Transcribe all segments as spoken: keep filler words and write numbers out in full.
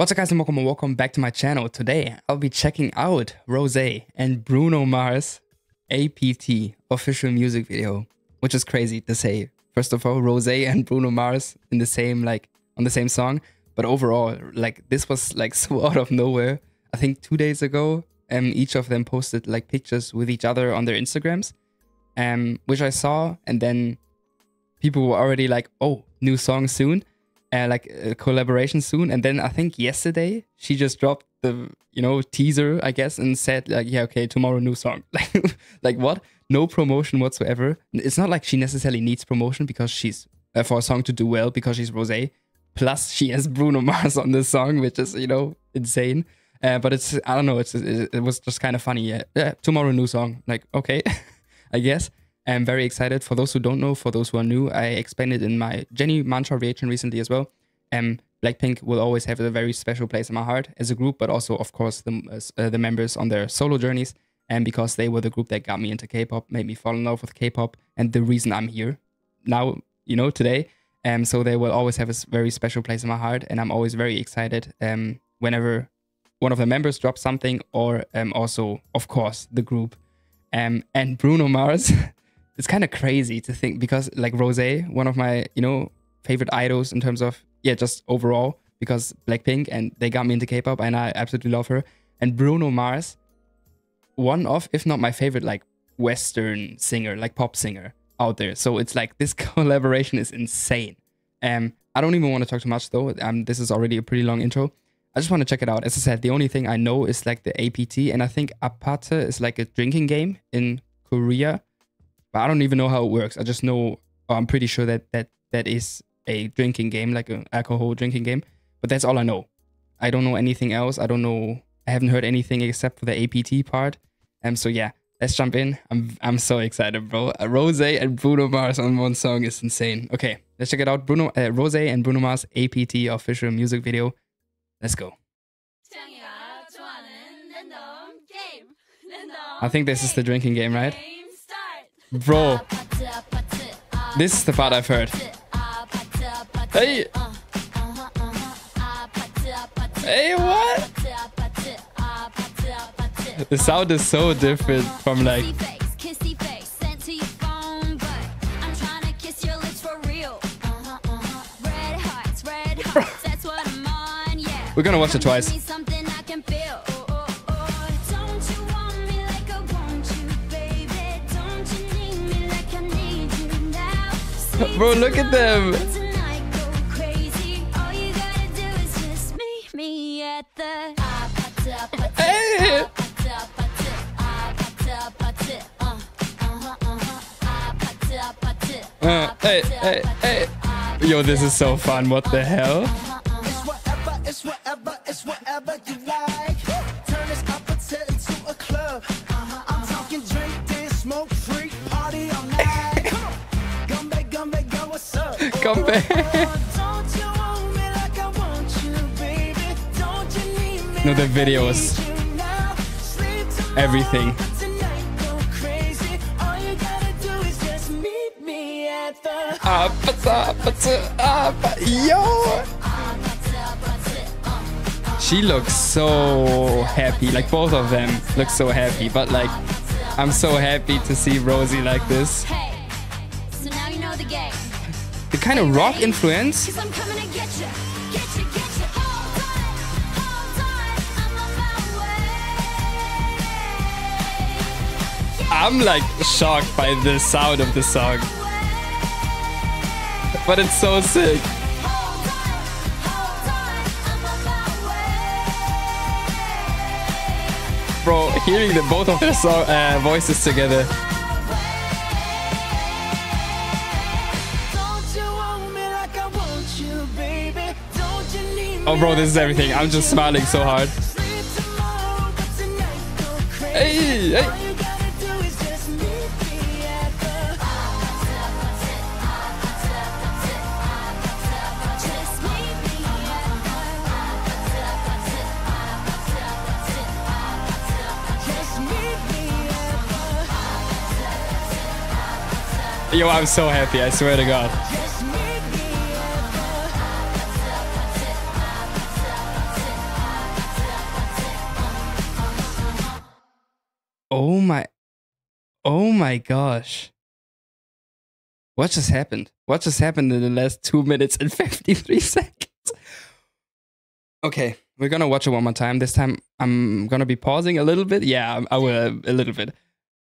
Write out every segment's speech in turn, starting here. What's up guys and welcome and welcome back to my channel. Today I'll be checking out Rosé and Bruno Mars A P T official music video, which is crazy to say. First of all, Rosé and Bruno Mars in the same like on the same song, but overall like this was like so out of nowhere. I think two days ago um each of them posted like pictures with each other on their Instagrams, um which I saw, and then people were already like, oh, new song soon. Uh, like a collaboration soon. And then I think yesterday she just dropped the you know teaser, I guess, and said like, yeah, okay, tomorrow new song. Like like what? No promotion whatsoever. It's not like she necessarily needs promotion because she's uh, for a song to do well, because she's Rosé, plus she has Bruno Mars on this song, which is you know insane. Uh, but it's, I don't know, it's it, it was just kind of funny. Yeah, yeah, tomorrow new song. Like, okay, I guess. I'm very excited. For those who don't know, for those who are new, I explained it in my Jennie's Mantra reaction recently as well. Um, Blackpink will always have a very special place in my heart as a group, but also, of course, the, uh, the members on their solo journeys. And because they were the group that got me into K-pop, made me fall in love with K-pop, and the reason I'm here now, you know, today. Um, so they will always have a very special place in my heart, and I'm always very excited um, whenever one of the members drops something, or um, also, of course, the group. Um, and Bruno Mars... It's kind of crazy to think, because like Rosé, one of my, you know, favorite idols in terms of, yeah, just overall, because Blackpink, and they got me into K-pop and I absolutely love her. And Bruno Mars, one of, if not my favorite, like Western singer, like pop singer out there. So it's like this collaboration is insane. Um, I don't even want to talk too much though. Um, this is already a pretty long intro. I just want to check it out. As I said, the only thing I know is like the A P T, and I think Apata is like a drinking game in Korea. But I don't even know how it works. I just know, I'm pretty sure that that that is a drinking game, like an alcohol drinking game. But that's all I know. I don't know anything else. I don't know. I haven't heard anything except for the A P T part. Um. So yeah, let's jump in. I'm I'm so excited, bro. Uh, Rosé and Bruno Mars on one song is insane. Okay, let's check it out. Bruno, uh, Rosé and Bruno Mars A P T official music video. Let's go. I think this is the drinking game, right? Bro, this is the part I've heard. Hey! Hey, what? The sound is so different from like... We're gonna watch it twice. Bro, look at them. Hey. Uh, hey, hey, hey. Yo, this is so fun. What the hell? It's whatever, it's whatever, it's whatever you like. Turn this appetite into a club. I'm talking drink, dance, smoke, free, party all night. Come back. No, the video was everything. Yo! She looks so happy. Like, both of them look so happy. But, like, I'm so happy to see Rosé like this. The kind of rock influence. I'm like shocked by the sound of the song, but it's so sick. Bro, hearing the both of their so uh, voices together. Oh bro, this is everything. I'm just smiling so hard. Hey, hey. Yo, I'm so happy, I swear to God. Oh my, oh my gosh. What just happened? What just happened in the last two minutes and fifty-three seconds? Okay, we're gonna watch it one more time. This time I'm gonna be pausing a little bit. Yeah, I will a little bit.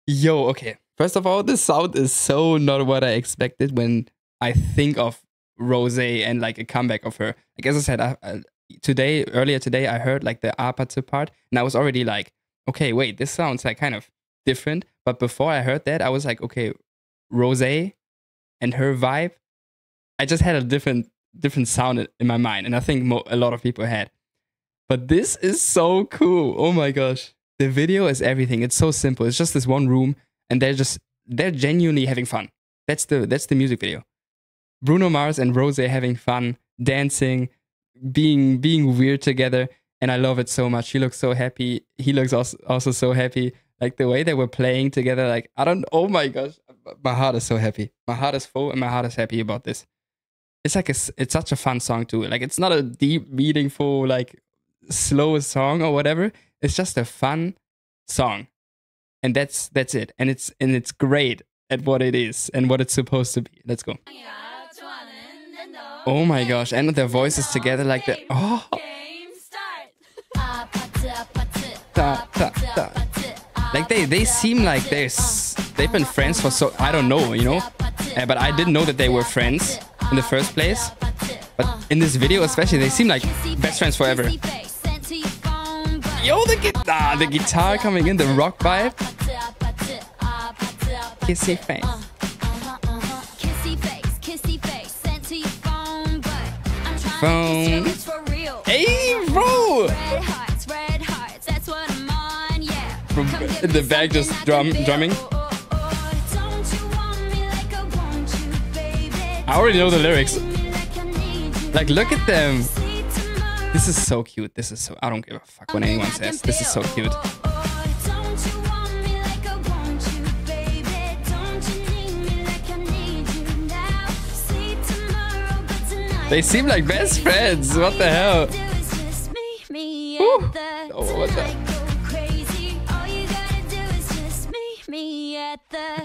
Yo, okay. First of all, the sound is so not what I expected when I think of Rosé and like a comeback of her. Like as I said, I, I, today, earlier today, I heard like the Apata part and I was already like, okay, wait, this sounds like kind of different. But before I heard that, I was like, okay, Rosé and her vibe, I just had a different different sound in my mind. And I think mo a lot of people had. But this is so cool. Oh my gosh. The video is everything. It's so simple. It's just this one room and they're just, they're genuinely having fun. That's the, that's the music video. Bruno Mars and Rosé having fun, dancing, being, being weird together. And I love it so much. She looks so happy. He looks also, also so happy. Like the way they were playing together. Like, I don't, oh my gosh. My heart is so happy. My heart is full and my heart is happy about this. It's like, a, it's such a fun song too. Like it's not a deep, meaningful, like slow song or whatever. It's just a fun song. And that's, that's it. And it's, and it's great at what it is and what it's supposed to be. Let's go. Oh my gosh. And their voices together like that. Oh. Da, da, da. Like they, they seem like they're, they've been friends for so, I don't know, you know, uh, but I didn't know that they were friends in the first place. But in this video especially, they seem like best friends forever. Yo, the guitar, the guitar coming in, the rock vibe. Kissy face. Phone. Hey, bro! From the back, just drum, drumming. I already know the lyrics. Like, look at them. This is so cute. This is so... I don't give a fuck what anyone says. This is so cute. They seem like best friends. What the hell? Woo. Oh, what the...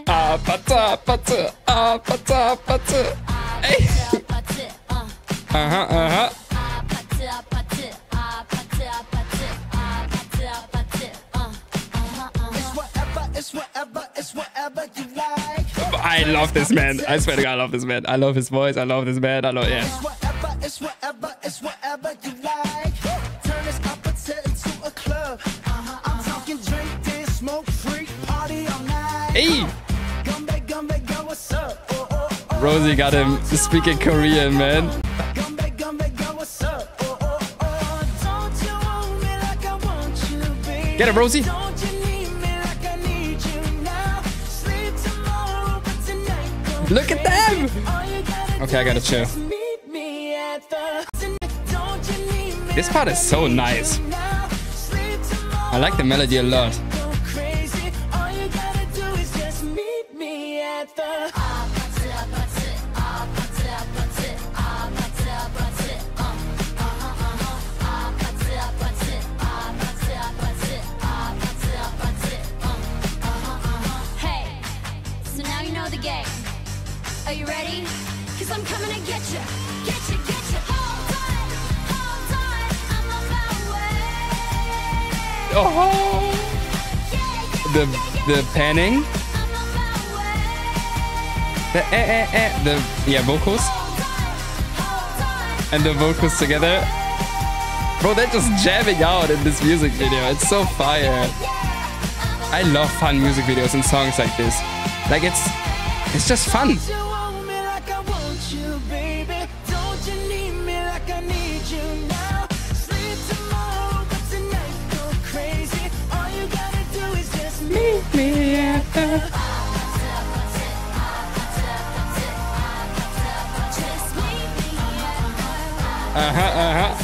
Apata, apata, apata, apata. Hey. Uh-huh, uh-huh. I love this man. I swear to God, I love this man. I love his voice. I love this man. I love, yeah. It's whatever, it's whatever you like. Turn this appetite into a club. I'm talking drink, dance, smoke, free, party all night. Hey! Gumbe, gumbe, go, what's up? Rosé got him speaking Korean, man. Gumbe, gumbe, go, what's up? Don't you want me like I want you, baby? Get it, Rosé. Look at them! Okay, I gotta chill. This part is so nice. I like the melody a lot. Hey, so now you know the game. Are you ready? Cause I'm coming to get you. Get you, get you. Hold on, hold on. I'm on my way. Oh, yeah, yeah, the yeah, yeah. The panning. I'm on my way. The eh eh eh. The yeah vocals. Hold on, hold on. And the vocals together. Bro, they're just jamming out in this music video. It's so fire. Yeah, yeah. I love fun music videos and songs like this. Like it's it's just fun. Uh-huh, uh-huh.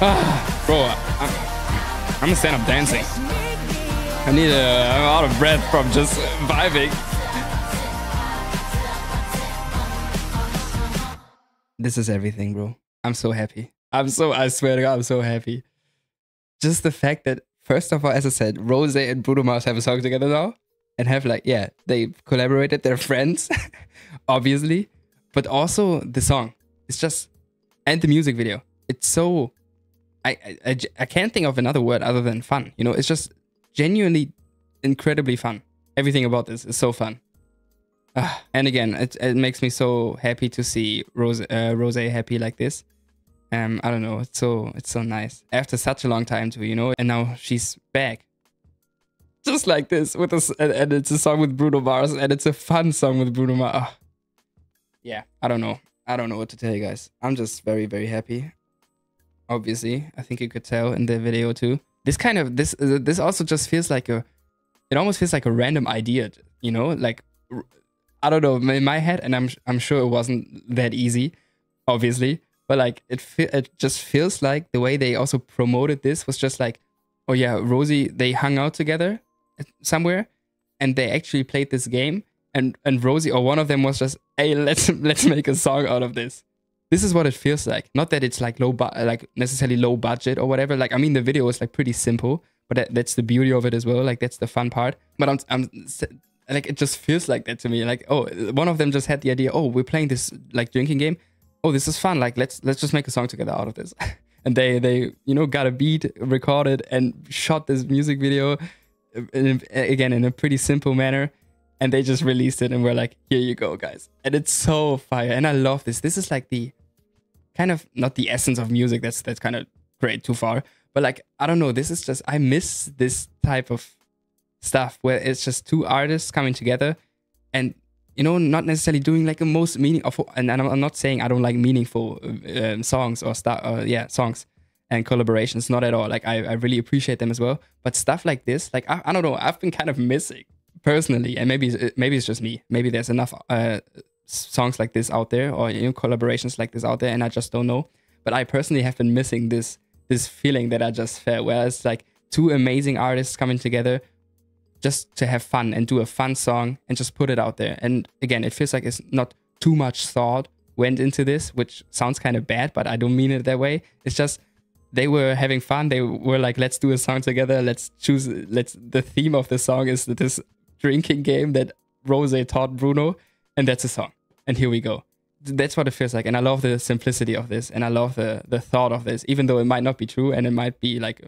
Ah, bro, I'm, I'm gonna stand up dancing. I need a, I'm out of breath from just vibing. This is everything, bro. I'm so happy. I'm so, I swear to God, I'm so happy. Just the fact that, first of all, as I said, Rosé and Bruno Mars have a song together now and have like, yeah, they collaborated, they're friends, obviously, but also the song. It's just, and the music video. It's so, I, I, I can't think of another word other than fun. You know, it's just genuinely incredibly fun. Everything about this is so fun. Uh, and again, it, it makes me so happy to see Rose, uh, Rosé happy like this. Um, I don't know. It's so, it's so nice. After such a long time too, you know, and now she's back. Just like this. with a, And it's a song with Bruno Mars. And it's a fun song with Bruno Mars. Oh. Yeah, I don't know. I don't know what to tell you guys. I'm just very, very happy. Obviously, I think you could tell in the video too. This kind of, this uh, this also just feels like a, it almost feels like a random idea, you know? Like, I don't know, in my head, and I'm I'm sure it wasn't that easy, obviously. But like, it it just feels like the way they also promoted this was just like, oh yeah, Rosé, they hung out together somewhere, and they actually played this game, and and Rosé or one of them was just, hey, let's let's make a song out of this. This is what it feels like. Not that it's like low, bu like necessarily low budget or whatever. Like, I mean, the video is like pretty simple, but that, that's the beauty of it as well. Like, that's the fun part. But I'm, I'm like, it just feels like that to me. Like, oh, one of them just had the idea, oh, we're playing this like drinking game. Oh, this is fun. Like, let's let's just make a song together out of this. And they, they, you know, got a beat, recorded and shot this music video in, again, in a pretty simple manner. And they just released it and we're like, here you go, guys. And it's so fire. And I love this. This is like the kind of, not the essence of music. That's that's kind of great too far. But like, I don't know. This is just, I miss this type of stuff where it's just two artists coming together and, you know, not necessarily doing like the most meaningful. And I'm not saying I don't like meaningful um, songs or stuff. Uh, yeah, songs and collaborations. Not at all. Like, I, I really appreciate them as well. But stuff like this, like, I, I don't know. I've been kind of missing. Personally, and maybe maybe it's just me. Maybe there's enough uh, songs like this out there, or you know, collaborations like this out there, and I just don't know. But I personally have been missing this this feeling that I just felt, where it's like two amazing artists coming together just to have fun and do a fun song and just put it out there. And again, it feels like it's not too much thought went into this, which sounds kind of bad, but I don't mean it that way. It's just they were having fun. They were like, let's do a song together. Let's choose. Let's. The theme of the song is this drinking game that Rosé taught Bruno, and that's a song, and here we go. That's what it feels like, and I love the simplicity of this, and I love the the thought of this, even though it might not be true and it might be like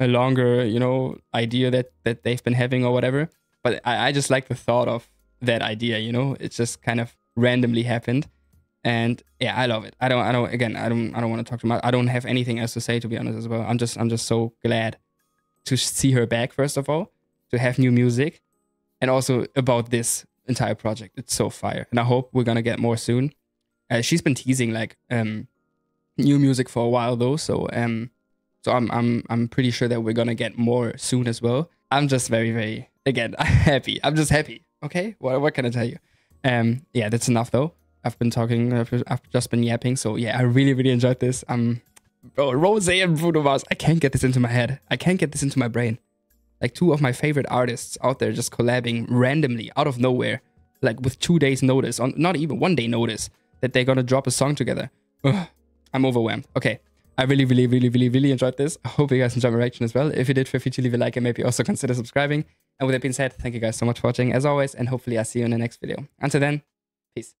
a longer, you know, idea that that they've been having or whatever. But I, I just like the thought of that idea, you know. It's just kind of randomly happened, and yeah, I love it. I don't I don't again I don't I don't want to talk too much. I don't have anything else to say, to be honest, as well. I'm just I'm just so glad to see her back, first of all, to have new music. And also about this entire project. It's so fire. And I hope we're going to get more soon. Uh, she's been teasing like um, new music for a while though. So um, so I'm, I'm, I'm pretty sure that we're going to get more soon as well. I'm just very, very, again, I'm happy. I'm just happy. Okay, what, what can I tell you? Um, yeah, that's enough though. I've been talking, I've, I've just been yapping. So yeah, I really, really enjoyed this. Um, bro, Rosé and Bruno Mars. I can't get this into my head. I can't get this into my brain. Like, two of my favorite artists out there just collabing randomly out of nowhere, like with two days notice, on not even one day notice, that they're gonna drop a song together. Ugh, I'm overwhelmed. Okay, I really, really, really, really, really enjoyed this. I hope you guys enjoyed my reaction as well. If you did, feel free to leave a like and maybe also consider subscribing. And with that being said, thank you guys so much for watching as always, and hopefully I see you in the next video. Until then, peace.